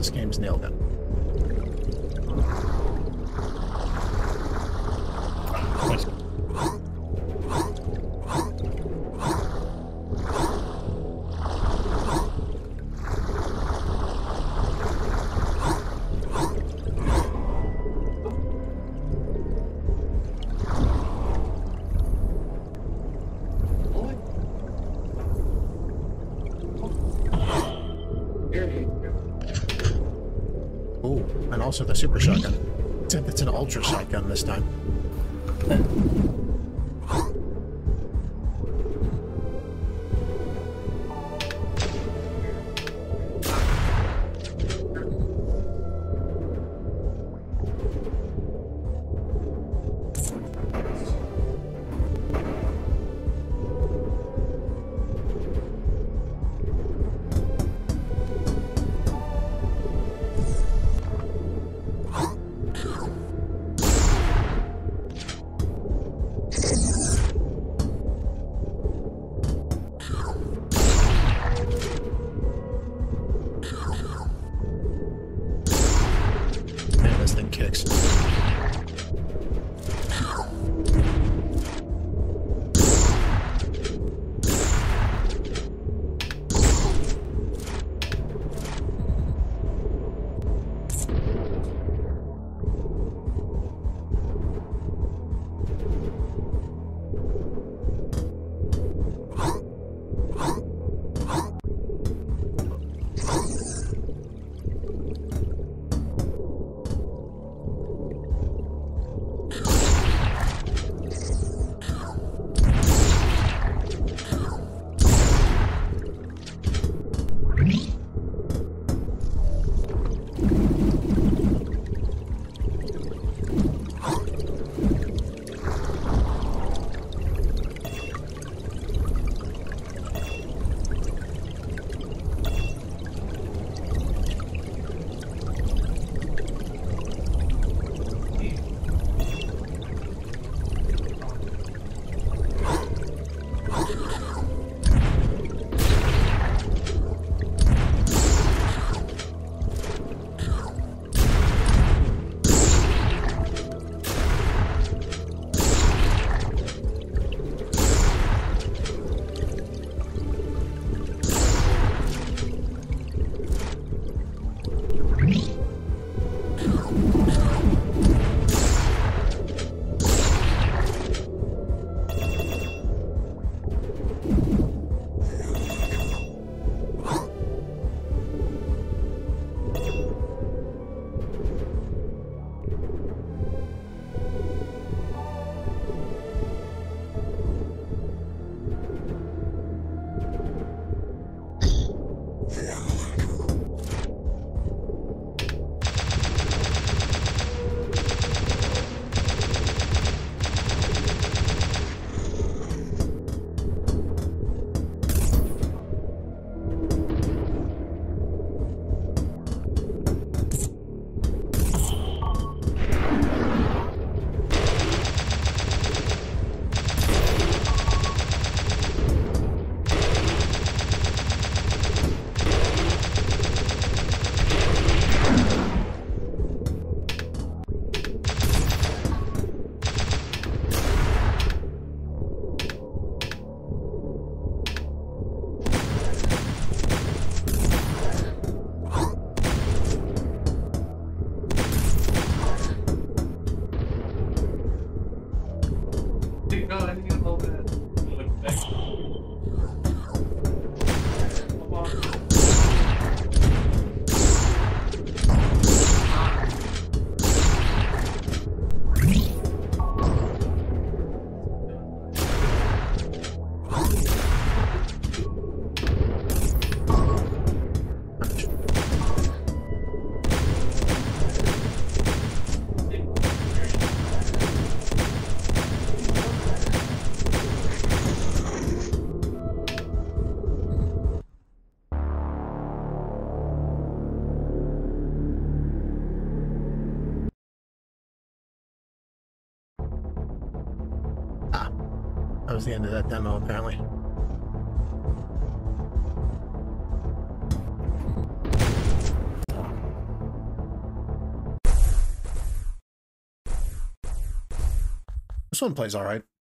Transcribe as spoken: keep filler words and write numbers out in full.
this game's nailed it. Also the super shotgun. Except it's an ultra shotgun this time. The end of that demo, apparently. This one plays all right.